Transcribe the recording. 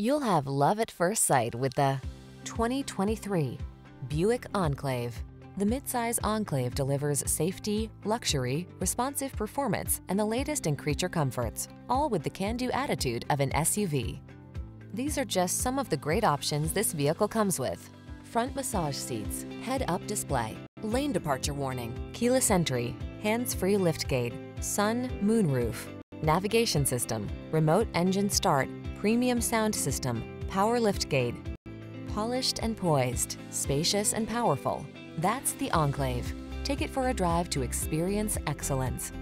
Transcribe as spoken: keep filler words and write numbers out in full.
You'll have love at first sight with the twenty twenty-three Buick Enclave. The midsize Enclave delivers safety, luxury, responsive performance, and the latest in creature comforts, all with the can-do attitude of an S U V. These are just some of the great options this vehicle comes with: front massage seats, head-up display, lane departure warning, keyless entry, hands-free liftgate, sun moonroof, navigation system, remote engine start, premium sound system, power liftgate. Polished and poised, spacious and powerful. That's the Enclave. Take it for a drive to experience excellence.